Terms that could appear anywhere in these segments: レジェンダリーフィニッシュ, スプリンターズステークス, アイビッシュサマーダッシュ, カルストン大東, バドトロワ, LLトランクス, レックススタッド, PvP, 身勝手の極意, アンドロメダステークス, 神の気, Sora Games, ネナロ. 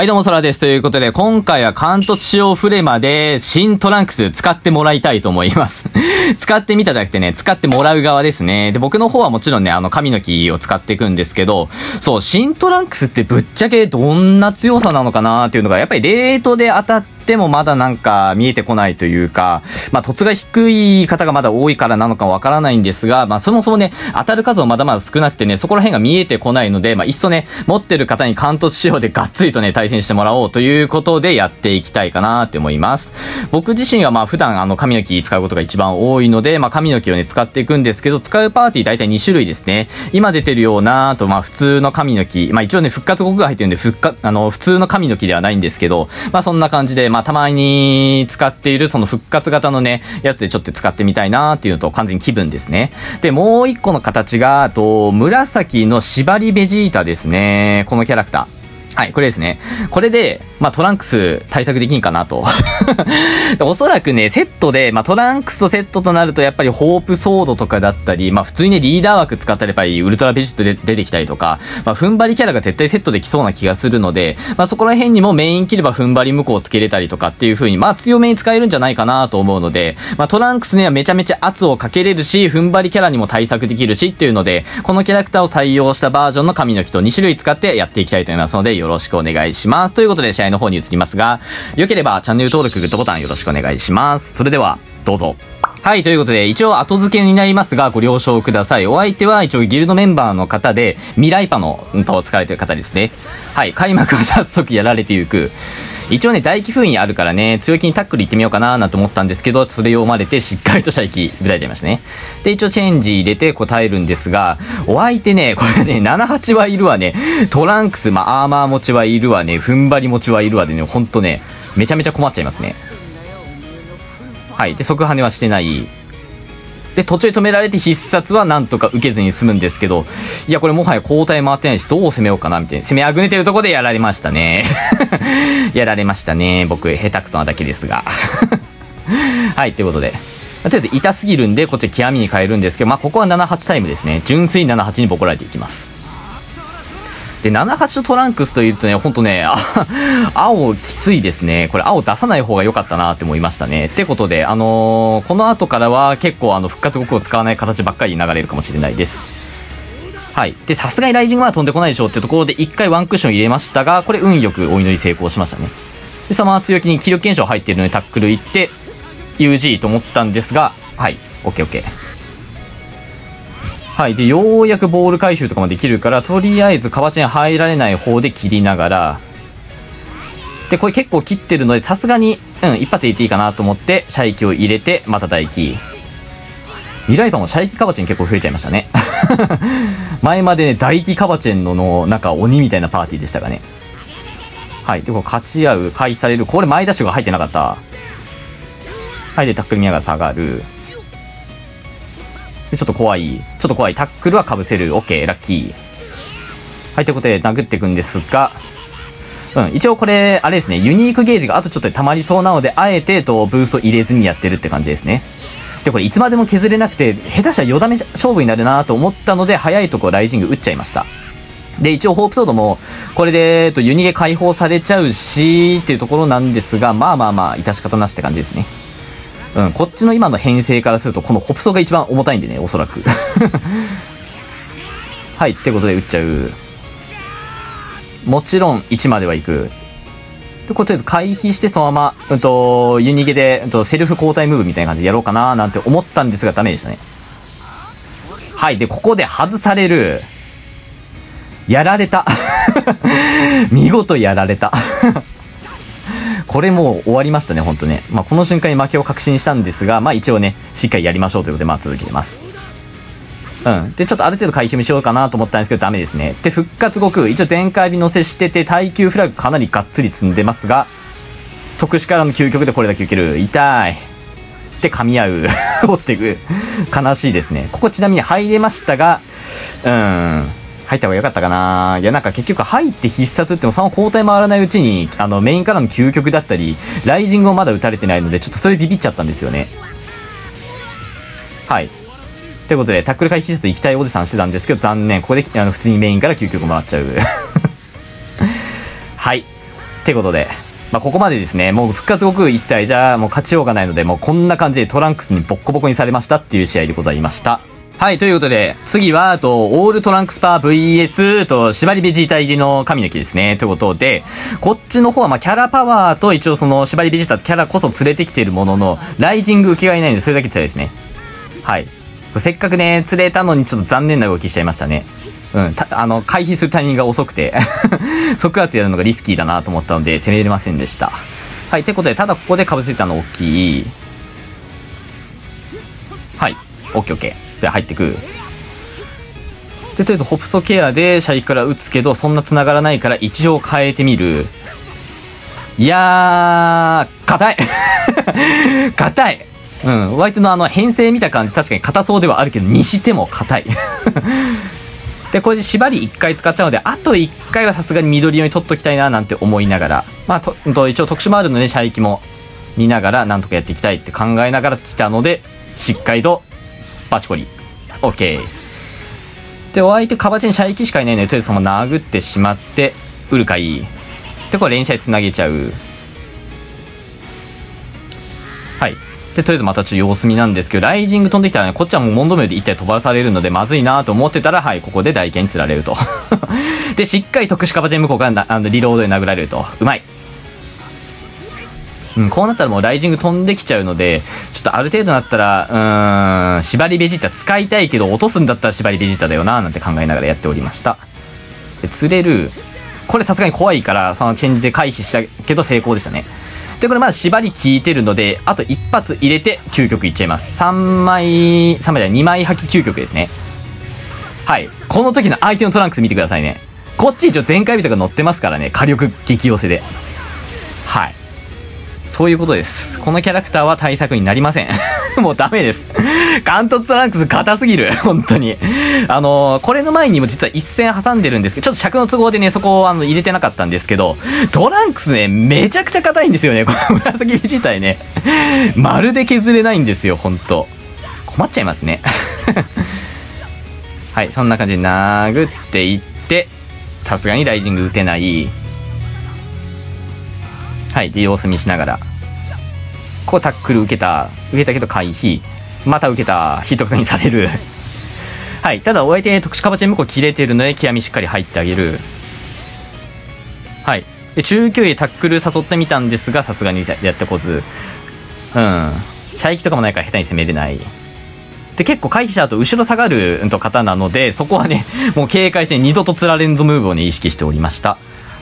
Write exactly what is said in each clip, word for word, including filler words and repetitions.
はいどうも、ソラです。ということで、今回は関東仕様フレマで、新トランクス使ってもらいたいと思います。使ってみたじゃなくてね、使ってもらう側ですね。で、僕の方はもちろんね、あの、神の木を使っていくんですけど、そう、新トランクスってぶっちゃけどんな強さなのかなーっていうのが、やっぱりレートで当たって、でもまだなんか見えてこないというか、まあ、凸が低い方がまだ多いからなのかわからないんですが、まあ、そもそもね、当たる数もまだまだ少なくてね、そこら辺が見えてこないので、まあ、いっそね、持ってる方に関東仕様でがっつりとね、対戦してもらおうということでやっていきたいかなって思います。僕自身はまあ、普段あの、神の木使うことが一番多いので、まあ、神の木をね、使っていくんですけど、使うパーティー大体にしゅるいですね。今出てるような、あとまあ、普通の神の木、まあ、一応ね、復活国が入ってるんで、復活、あの、普通の神の木ではないんですけど、まあ、そんな感じで、まあ、たまに使っているその復活型のね、やつでちょっと使ってみたいなーっていうのと完全に気分ですね。で、もう一個の形が、と、紫の縛りベジータですね。このキャラクター。はい、これですね。これで、まあ、トランクス対策できんかなと。おそらくね、セットで、まあ、トランクスとセットとなると、やっぱりホープソードとかだったり、まあ、普通にね、リーダー枠使ったらやっぱりウルトラベジットで出てきたりとか、まあ、踏ん張りキャラが絶対セットできそうな気がするので、まあ、そこら辺にもメイン切れば踏ん張り向こうをつけれたりとかっていう風に、まあ、強めに使えるんじゃないかなと思うので、まあ、トランクスにはめちゃめちゃ圧をかけれるし、踏ん張りキャラにも対策できるしっていうので、このキャラクターを採用したバージョンの神の木とにしゅるい使ってやっていきたいと思いますので、よろしくお願いします。ということで試合の方に移りますが、良ければチャンネル登録、グッドボタンよろしくお願いします。それでは、どうぞ。はい、ということで、一応後付けになりますが、ご了承ください。お相手は一応ギルドメンバーの方で、未来パの、うんと、使われてる方ですね。はい、開幕は早速やられていく。一応ね、大気封印あるからね、強気にタックル行ってみようかなーなんて思ったんですけど、それを読まれて、しっかりと射撃、ぶたれちゃいましたね。で、一応チェンジ入れて答えるんですが、お相手ね、これね、ななはちはいるわね、トランクス、まあ、アーマー持ちはいるわね、踏ん張り持ちはいるわでね、ほんとね、めちゃめちゃ困っちゃいますね。はい。で、即跳ねはしてない。で、途中で止められて必殺はなんとか受けずに済むんですけど、いや、これもはや交代回ってないし、どう攻めようかな、みたいな。攻めあぐねてるとこでやられましたね。やられましたね。僕、下手くそなだけですが。はい、ということで。とりあえず、痛すぎるんで、こっちは極みに変えるんですけど、まあ、ここはななはちタイムですね。純粋にななはちにボコられていきます。で、ななはちとトランクスというとね、ほんとね、青きついですね。これ青出さない方が良かったなって思いましたね。ってことで、あのー、この後からは結構あの、復活国を使わない形ばっかり流れるかもしれないです。はい。で、さすがにライジングまで飛んでこないでしょうっていうところで、一回ワンクッション入れましたが、これ運よくお祈り成功しましたね。で、そのまま強気に気力検証入ってるのでタックル行って、ユージー と思ったんですが、はい。オーケーオーケー。はい。で、ようやくボール回収とかもできるから、とりあえず、カバチン入られない方で切りながら、で、これ結構切ってるので、さすがに、うん、一発入れていいかなと思って、射撃を入れて、また打撃。未来パンも射撃カバチン結構増えちゃいましたね。前までね、打撃カバチンのの、なんか鬼みたいなパーティーでしたがね。はい。で、こう、勝ち合う、返される。これ、前ダッシュが入ってなかった。はい。で、タックル見ながら下がる。ちょっと怖い。ちょっと怖い。タックルは被せる。オーケー、ラッキー。はい、ということで殴っていくんですが、うん、一応これ、あれですね、ユニークゲージがあとちょっと溜まりそうなので、あえてとブースト入れずにやってるって感じですね。で、これいつまでも削れなくて、下手したらよだめ勝負になるなと思ったので、早いとこライジング打っちゃいました。で、一応ホープソードも、これで、えっと、ユニゲ解放されちゃうし、っていうところなんですが、まあまあまあ、致し方なしって感じですね。うん、こっちの今の編成からすると、このホプソが一番重たいんでね、おそらく。はい、ってことで打っちゃう。もちろん、いちまではいく。で、こう、とりあえず回避して、そのまま、うんと、ユニゲで、うんと、セルフ交代ムーブみたいな感じでやろうかな、なんて思ったんですが、ダメでしたね。はい、で、ここで外される。やられた。見事やられた。これもう終わりましたね、ほんとね。まあ、この瞬間に負けを確信したんですが、まあ、一応ね、しっかりやりましょうということで、まあ、続けてます。うん。で、ちょっとある程度回避もしようかなと思ったんですけど、ダメですね。で、復活悟空、一応全開に乗せしてて、耐久フラグかなりがっつり積んでますが、特殊からの究極でこれだけ受ける。痛い。で、噛み合う。落ちていく。悲しいですね。ここちなみに入れましたが、うん。入った方が良かったかな。いや、なんか結局入って必殺ってもその交代回らないうちに、あの、メインからの究極だったり、ライジングをまだ打たれてないので、ちょっとそれビビっちゃったんですよね。はい。ということで、タックル回避説行きたいおじさんしてたんですけど、残念。ここで、あの、普通にメインから究極もらっちゃう。はい。ってことで、まあ、ここまでですね、もう復活悟空一体じゃあもう勝ちようがないので、もうこんな感じでトランクスにボッコボコにされましたっていう試合でございました。はい、ということで、次は、と、オールトランクスパー ブイエス、と、縛りベジータ入りの神の木ですね、ということで、こっちの方は、ま、キャラパワーと、一応その、縛りベジータキャラこそ連れてきてるものの、ライジング浮きがいないので、それだけ辛いですね。はい。せっかくね、釣れたのにちょっと残念な動きしちゃいましたね。うん、たあの、回避するタイミングが遅くて、即圧やるのがリスキーだなと思ったので、攻めれませんでした。はい、ということで、ただここで被せたの大きい。はい、オッケーオッケー。で入ってくで、とりあえずホプソケアでシャイから打つけど、そんな繋がらないから一応変えてみる。いやー、硬い硬い、うん、割とのあの編成見た感じ確かに硬そうではあるけど、にしても硬いで、これで縛りいっかい使っちゃうので、あといっかいはさすがに緑色に取っときたいななんて思いながら、まあとと一応特殊もあるので、シャイキも見ながらなんとかやっていきたいって考えながら来たので、しっかりとバチコリ。オッケー。で、お相手、カバチに射撃しかいないので、とりあえずその殴ってしまって、ウルカイ。で、これ連射でつなげちゃう。はい。で、とりあえずまたちょっと様子見なんですけど、ライジング飛んできたらね、こっちはもうモンドメルで一体飛ばされるので、まずいなと思ってたら、はい、ここで台形に釣られると。で、しっかり特殊カバチに向こうからあのリロードで殴られると。うまい。うん、こうなったらもうライジング飛んできちゃうので、ちょっとある程度なったら、うーん、縛りベジータ使いたいけど、落とすんだったら縛りベジータだよな、なんて考えながらやっておりました。で、釣れる。これさすがに怖いから、そのチェンジで回避したけど成功でしたね。で、これまだ縛り効いてるので、あと一発入れて、究極いっちゃいます。さんまい、さんまいじゃない、にまい履き究極ですね。はい。この時の相手のトランクス見てくださいね。こっち一応全回避とか乗ってますからね、火力激寄せで。はい。そういうことです。このキャラクターは対策になりません。もうダメです。ガントツトランクス硬すぎる。本当に。あのー、これの前にも実は一戦挟んでるんですけど、ちょっと尺の都合でね、そこをあの入れてなかったんですけど、トランクスね、めちゃくちゃ硬いんですよね。この紫自体ね。まるで削れないんですよ、ほんと。困っちゃいますね。はい、そんな感じで殴っていって、さすがにライジング打てない。はい。で、様子見しながら。こうタックル受けた。受けたけど回避。また受けた。ヒット確認される。はい。ただ、お相手、特殊カバチェン向こう切れてるので、極みしっかり入ってあげる。はい。で、中距離でタックル誘ってみたんですが、さすがにやってこず。うん。射撃とかもないから下手に攻めれない。で、結構回避した後、後ろ下がる方なので、そこはね、もう警戒して二度と釣られんぞムーブをね、意識しておりました。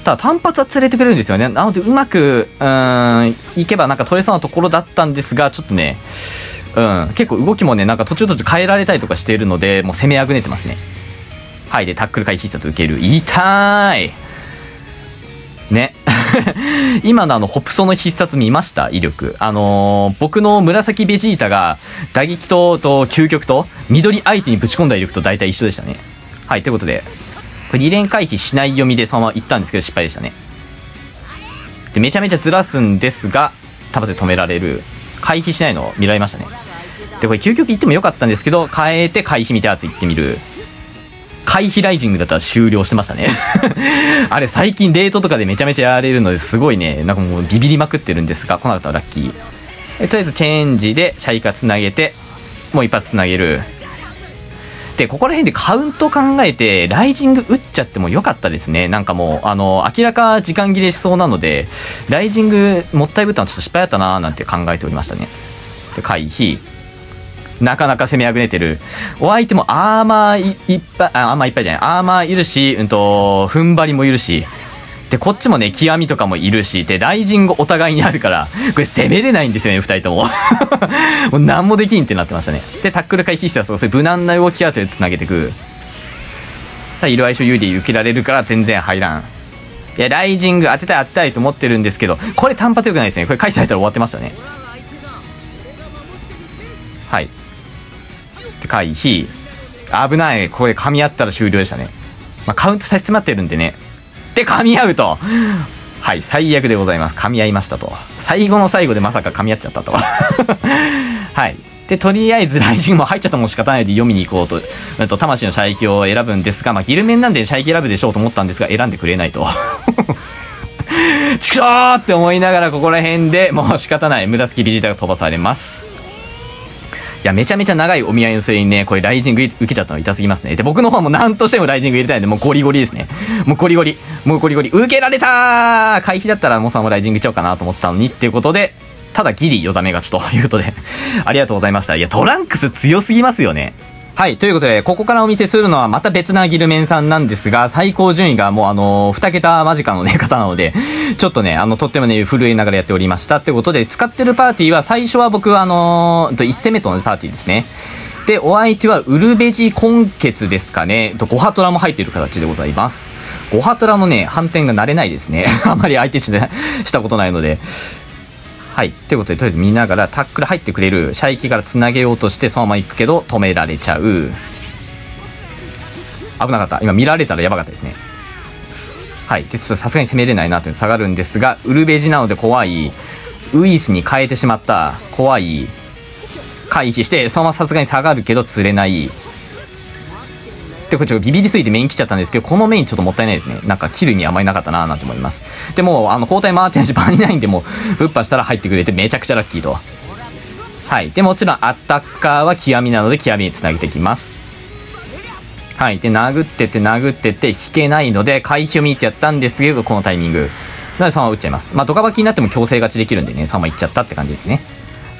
ただ単発は釣れてくれるんですよね。なのでうまく、うーん、いけばなんか取れそうなところだったんですが、ちょっとね、うん、結構動きもね、なんか途中途中変えられたりとかしているので、もう攻めあぐねてますね。はい、で、タックル回避したと受ける。痛いね。今のあの、ホプソの必殺見ました？威力。あのー、僕の紫ベジータが、打撃と、と、究極と、緑相手にぶち込んだ威力と大体一緒でしたね。はい、ということで。これに連回避しない読みでそのまま行ったんですけど失敗でしたね。で、めちゃめちゃずらすんですが、束で止められる。回避しないのを見られましたね。で、これ究極行ってもよかったんですけど、変えて回避見て圧行ってみる。回避ライジングだったら終了してましたね。あれ最近レートとかでめちゃめちゃやられるのですごいね、なんかもうビビりまくってるんですが、来なかったらラッキー。え、とりあえずチェンジでシャイカつなげて、もう一発つなげる。で、ここら辺でカウント考えて、ライジング打っちゃってもよかったですね。なんかもう、あの、明らか時間切れしそうなので、ライジングもったいぶったのちょっと失敗だったなーなんて考えておりましたね。で、回避。なかなか攻めあぐねてる。お相手もアーマー い, いっぱい、あ、アーマーいっぱいじゃない。アーマーいるし、うんと、踏ん張りもいるし。で、こっちもね、極みとかもいるし、で、ライジングお互いにあるから、これ攻めれないんですよね、二人とも。もう何もできんってなってましたね。で、タックル回避したら、そういう無難な動き後で繋げてく。色相性有利受けられるから全然入らん。いや、ライジング当てたい当てたいと思ってるんですけど、これ単発良くないですね。これ回避されたら終わってましたね。はい。で、回避。危ない。これ噛み合ったら終了でしたね。まあ、カウント差し詰まってるんでね。で、噛み合うと。はい、最悪でございます。噛み合いましたと。最後の最後でまさか噛み合っちゃったと。はい。で、とりあえずライジングも入っちゃったもん仕方ないで読みに行こうと。うんと、魂の射撃を選ぶんですが、まあ、ギルメンなんで射撃選ぶでしょうと思ったんですが、選んでくれないと。ちくしょーって思いながら、ここら辺でもう仕方ない、無駄つきビジータが飛ばされます。いや、めちゃめちゃ長いお見合いの末にね、これライジング受けちゃったの痛すぎますね。で、僕の方も何としてもライジング入れたいんで、もうゴリゴリですね。もうゴリゴリ。もうゴリゴリ。受けられたー！回避だったらもうさんもライジングいっちゃおうかなと思ったのに、っていうことで、ただギリよだめ勝ちということで、ありがとうございました。いや、トランクス強すぎますよね。はい。ということで、ここからお見せするのはまた別なギルメンさんなんですが、最高順位がもうあのー、に桁間近のね、方なので、ちょっとね、あの、とってもね、震えながらやっておりました。ってことで、使ってるパーティーは、最初は僕はあのー、いち戦目とのパーティーですね。で、お相手は、ウルベジ根血ですかね。と、ゴハトラも入っている形でございます。ゴハトラのね、反転が慣れないですね。あんまり相手しな、したことないので。はい。ということで、とりあえず見ながらタックル入ってくれる。射撃から繋げようとして、そのまま行くけど、止められちゃう。危なかった。今見られたらやばかったですね。はい。で、ちょっとさすがに攻めれないなというのが下がるんですが、ウルベジなので怖い。ウイスに変えてしまった。怖い。回避して、そのままさすがに下がるけど、釣れない。で、これちょっとビビりすぎてメイン切っちゃったんですけど、このメインちょっともったいないですね。なんか切る意味あんまりなかったなぁなんて思います。で、もう、あの、交代回ってないし、場にないんで、もう、ぶっぱしたら入ってくれて、めちゃくちゃラッキーと。はい。で、もちろん、アタッカーは極みなので、極みに繋げていきます。はい。で、殴ってって、殴ってって、引けないので、回避を見てやったんですけど、このタイミング。なので、そのまま打っちゃいます。まあ、ドカバキになっても強制勝ちできるんでね、そのまま行っちゃったって感じですね。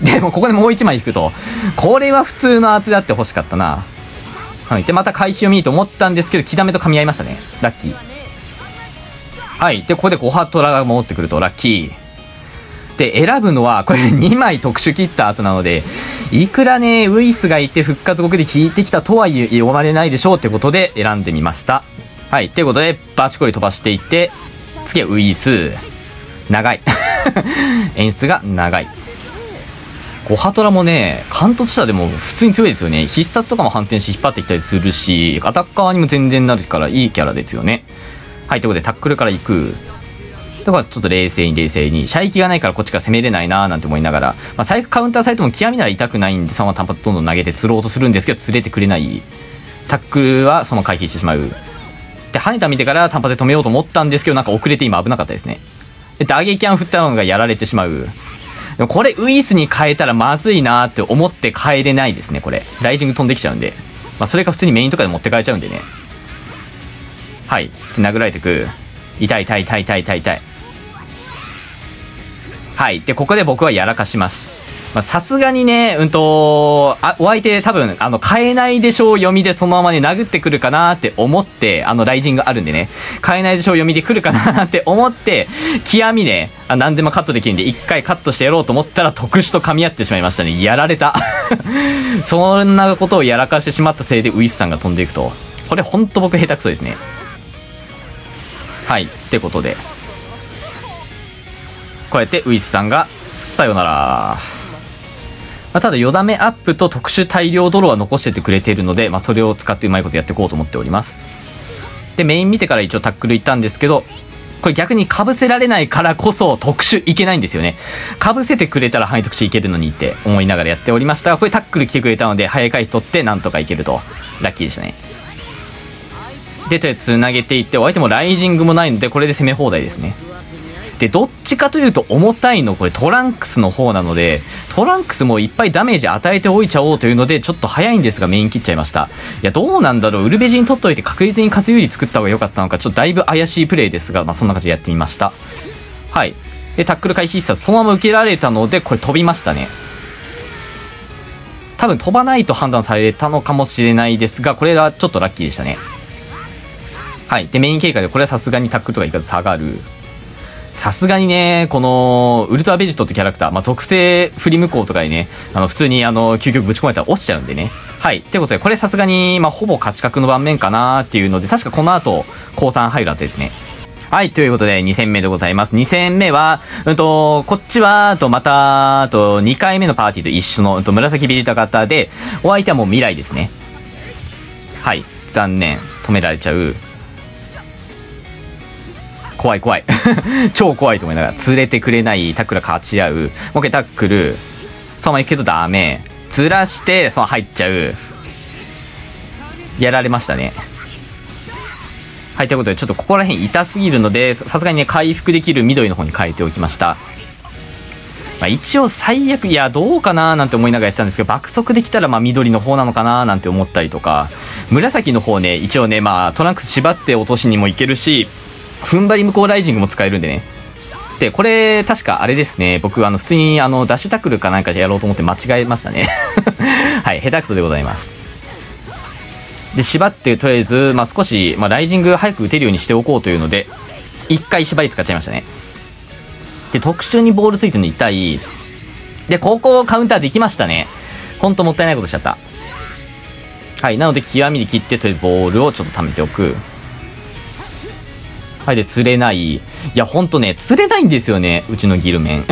で、もうここでもう一枚引くと、これは普通の圧であって欲しかったな。はい。で、また回避を見ると思ったんですけど、キダメと噛み合いましたね。ラッキー。はい。で、ここでゴハトラが戻ってくると、ラッキー。で、選ぶのは、これにまい特殊切った後なので、いくらね、ウイスがいて復活後で引いてきたとはいえ、呼ばれないでしょうってことで選んでみました。はい。ということで、バチコリ飛ばしていって、次はウイス。長い。演出が長い。ゴハトラもね、関東下でも普通に強いですよね。必殺とかも反転して引っ張ってきたりするし、アタッカーにも全然なるからいいキャラですよね。はい、ということでタックルから行く。だからちょっと冷静に冷静に。射撃がないからこっちが攻めれないなーなんて思いながら。まあ、最悪カウンターされても極みなら痛くないんで、そのまま単発どんどん投げて釣ろうとするんですけど、釣れてくれない。タックルはそのまま回避してしまう。で、跳ねた見てから単発で止めようと思ったんですけど、なんか遅れて今危なかったですね。で、打撃キャン振ったのがやられてしまう。でもこれウイスに変えたらまずいなーって思って変えれないですね、これ。ライジング飛んできちゃうんで。まあ、それか普通にメインとかで持ってかれちゃうんでね。はい。殴られてく。痛い痛い痛い痛い痛い痛い。はい。で、ここで僕はやらかします。まあ、さすがにね、うんと、あ、お相手多分、あの、変えないでしょう読みでそのままね、殴ってくるかなーって思って、あの、ライジングあるんでね、変えないでしょう読みで来るかなーって思って、極みね、あ、何でもカットできるんで、一回カットしてやろうと思ったら、特殊と噛み合ってしまいましたね。やられた。そんなことをやらかしてしまったせいで、ウイスさんが飛んでいくと。これほんと僕下手くそですね。はい。ってことで。こうやってウイスさんが、さよなら。まあただ、よだめアップと特殊大量ドローは残しててくれているので、まあ、それを使ってうまいことやっていこうと思っております。で、メイン見てから一応タックルいったんですけど、これ逆に被せられないからこそ特殊いけないんですよね。被せてくれたら範囲特殊いけるのにって思いながらやっておりましたが、これタックル来てくれたので、早い回避取ってなんとかいけると。ラッキーでしたね。で、とりあえず繋げていって、お相手もライジングもないので、これで攻め放題ですね。で、どっちかというと重たいの、これトランクスの方なので、トランクスもいっぱいダメージ与えておいちゃおうというので、ちょっと早いんですがメイン切っちゃいました。いや、どうなんだろう。ウルベジに取っといて確実に活有利作った方が良かったのか、ちょっとだいぶ怪しいプレイですが、まあ、そんな感じでやってみました。はい。で、タックル回避必殺、そのまま受けられたので、これ飛びましたね。多分飛ばないと判断されたのかもしれないですが、これはちょっとラッキーでしたね。はい。で、メイン経過で、これはさすがにタックルとかいかず下がる。さすがにね、この、ウルトラベジットってキャラクター、まあ、属性振り向こうとかにね、あの、普通にあの、究極ぶち込まれたら落ちちゃうんでね。はい。ってことで、これさすがに、まあ、ほぼ勝ち確の盤面かなーっていうので、確かこの後、降参入るはずですね。はい。ということで、に戦目でございます。に戦目は、うんと、こっちは、と、また、と、にかいめのパーティーと一緒の、うんと、紫ビリタ型で、お相手はもう未来ですね。はい。残念。止められちゃう。怖い怖い。超怖いと思いながら。釣れてくれない。タックル勝ち合う。もう一回タックル。そのまま行くけどダメ。ずらして、そのまま入っちゃう。やられましたね。はい、ということで、ちょっとここら辺痛すぎるので、さすがにね、回復できる緑の方に変えておきました。まあ、一応最悪、いや、どうかなーなんて思いながらやってたんですけど、爆速できたらまあ緑の方なのかなーなんて思ったりとか、紫の方ね、一応ね、まあ、トランクス縛って落としにもいけるし、踏ん張り向こうライジングも使えるんでね。で、これ、確かあれですね、僕、あの、普通に、あの、ダッシュタックルかなんかでやろうと思って間違えましたね。はい、下手くそでございます。で、縛って、とりあえず、まあ、少し、まあ、ライジング早く打てるようにしておこうというので、一回縛り使っちゃいましたね。で、特殊にボールついてるの痛い。で、ここをカウンターできましたね。ほんともったいないことしちゃった。はい。なので、極みで切って、とりあえずボールをちょっと溜めておく。はい。で、釣れない。いや、ほんとね、釣れないんですよね。うちのギルメン。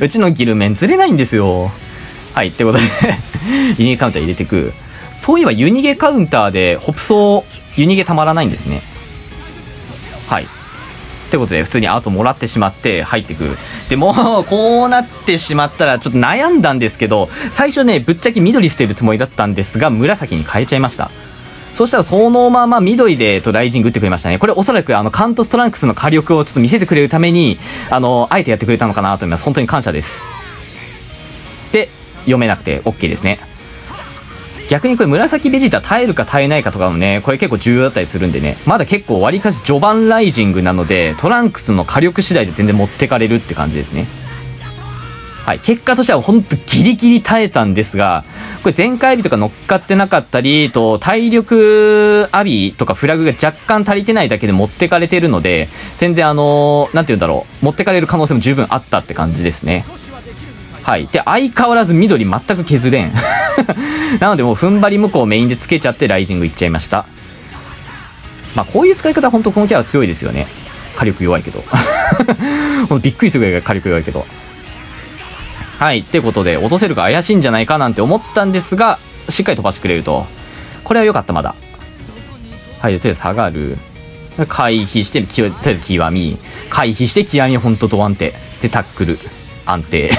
うちのギルメン、釣れないんですよ。はい。ってことで、ユニゲカウンター入れてく。そういえば、ユニゲカウンターで、ホプソー、ユニゲたまらないんですね。はい。ってことで、普通にアートもらってしまって入ってくる。で、もう、こうなってしまったら、ちょっと悩んだんですけど、最初ね、ぶっちゃけ緑捨てるつもりだったんですが、紫に変えちゃいました。そしたら、そのまま緑で、と、ライジング打ってくれましたね。これ、おそらく、あの、カントストランクスの火力をちょっと見せてくれるために、あの、あえてやってくれたのかなと思います。本当に感謝です。で、読めなくて OK ですね。逆にこれ紫ベジータ耐えるか耐えないかとかもね、これ結構重要だったりするんでね、まだ結構割りかし序盤ライジングなので、トランクスの火力次第で全然持ってかれるって感じですね。はい、結果としてはほんとギリギリ耐えたんですが、これ前回アビとか乗っかってなかったり、と体力アビとかフラグが若干足りてないだけで持ってかれてるので、全然あのー、なんて言うんだろう、持ってかれる可能性も十分あったって感じですね。はい。で、相変わらず緑全く削れん。なのでもう踏ん張り向こうをメインでつけちゃってライジングいっちゃいました。まあこういう使い方は本当このキャラ強いですよね。火力弱いけど。ほんとびっくりするぐらい火力弱いけど。はい。ってことで、落とせるか怪しいんじゃないかなんて思ったんですが、しっかり飛ばしてくれると。これは良かった、まだ。はい。とりあえず下がる。回避して、とりあえず極み。回避して極み、ほんとド安定。で、タックル。安定。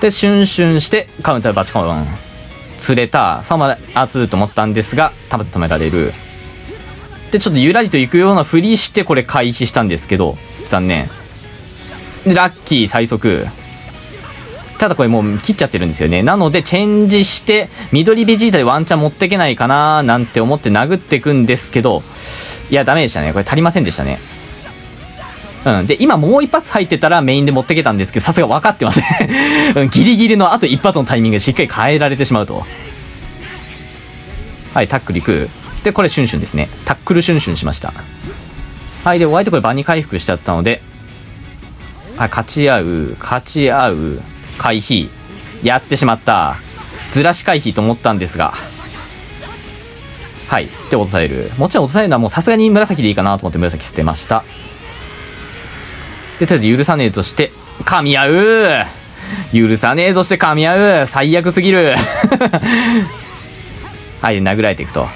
で、シュンシュンして、カウンターバチコン。釣れた。さあ、まあ、釣ると思ったんですが、たまって止められる。で、ちょっとゆらりと行くようなふりして、これ回避したんですけど、残念。で、ラッキー、最速。ただこれもう切っちゃってるんですよね。なので、チェンジして、緑ベジータでワンチャン持ってけないかなーなんて思って殴っていくんですけど、いや、ダメでしたね。これ足りませんでしたね。うん。で、今もう一発入ってたらメインで持ってけたんですけど、さすが分かってません。ギリギリのあと一発のタイミングでしっかり変えられてしまうと。はい、タックルいく。で、これシュンシュンですね。タックルシュンシュンしました。はい、で、お相手これ場に回復しちゃったので、はい、勝ち合う、勝ち合う、回避。やってしまった。ずらし回避と思ったんですが、はい、で、落とされる。もちろん落とされるのはもうさすがに紫でいいかなと思って紫捨てました。で、とりあえず許さねえとして、噛み合う！許さねえとして噛み合う！最悪すぎるはい、殴られていくと。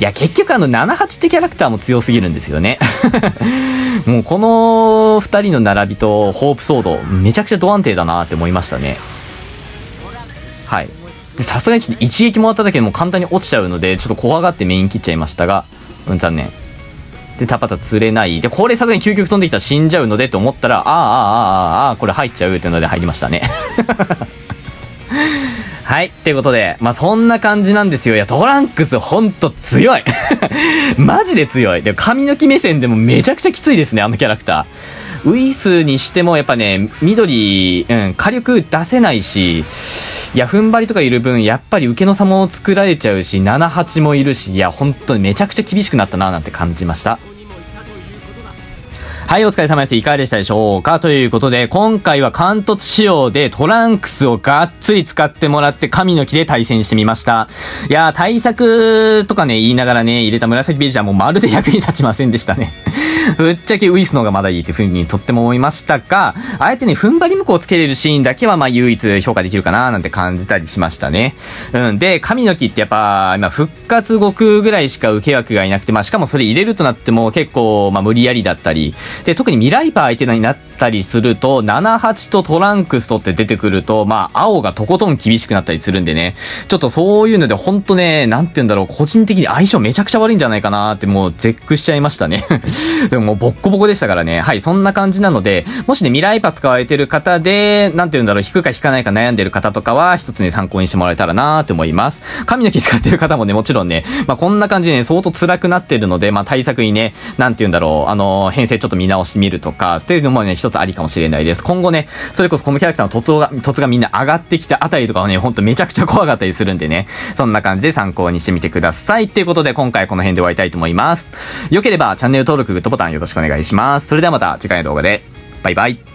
いや、結局あの、ななはちってキャラクターも強すぎるんですよね。もうこのふたりの並びと、ホープソード、めちゃくちゃド安定だなって思いましたね。はい。で、さすがにちょっと一撃もらっただけでもう簡単に落ちちゃうので、ちょっと怖がってメイン切っちゃいましたが、うん、残念。で、タパタ釣れない。で、これさすがに究極飛んできたら死んじゃうのでと思ったら、あーあーあーあー、これ入っちゃうというので入りましたね。はい。っていうことで、まあ、そんな感じなんですよ。いや、トランクスほんと強い。マジで強い。で、髪の毛目線でもめちゃくちゃきついですね、あのキャラクター。ウイスにしてもやっぱね、緑、うん、火力出せないし、いや、踏ん張りとかいる分、やっぱり受けの差も作られちゃうし、ななはちもいるし、いや、本当にめちゃくちゃ厳しくなったな、なんて感じました。はい、お疲れ様です。いかがでしたでしょうか？ということで、今回は貫突仕様でトランクスをがっつり使ってもらって、神の木で対戦してみました。いやー、対策とかね、言いながらね、入れた紫ベジータはもうまるで役に立ちませんでしたね。ぶっちゃけウイスの方がまだいいっていう風にとっても思いましたが、あえてね、踏ん張り向こうをつけれるシーンだけはまあ唯一評価できるかなーなんて感じたりしましたね。うん。で、神の木ってやっぱ、今復活ごくぐらいしか受け枠がいなくて、まあしかもそれ入れるとなっても結構まあ無理やりだったり、で、特に未来パー相手になって、ったりすると、ななはちとトランクスとって出てくると、まあ、青がとことん厳しくなったりするんでね。ちょっとそういうので、ほんとね、なんて言うんだろう、個人的に相性めちゃくちゃ悪いんじゃないかなーって、もう絶句しちゃいましたね。でももうボッコボコでしたからね。はい、そんな感じなので、もしね、未来パ使われてる方で、なんて言うんだろう、引くか引かないか悩んでる方とかは、一つね、参考にしてもらえたらなーって思います。髪の毛使ってる方もね、もちろんね、まあ、こんな感じでね、相当辛くなってるので、まあ、対策にね、なんて言うんだろう、あのー、編成ちょっと見直してみるとか、っていうのもね、一つありかもしれないです。今後ね、それこそこのキャラクターの凸が、凸がみんな上がってきたあたりとかはね、ほんとめちゃくちゃ怖かったりするんでね、そんな感じで参考にしてみてください。ということで、今回この辺で終わりたいと思います。良ければ、チャンネル登録、グッドボタンよろしくお願いします。それではまた次回の動画で、バイバイ。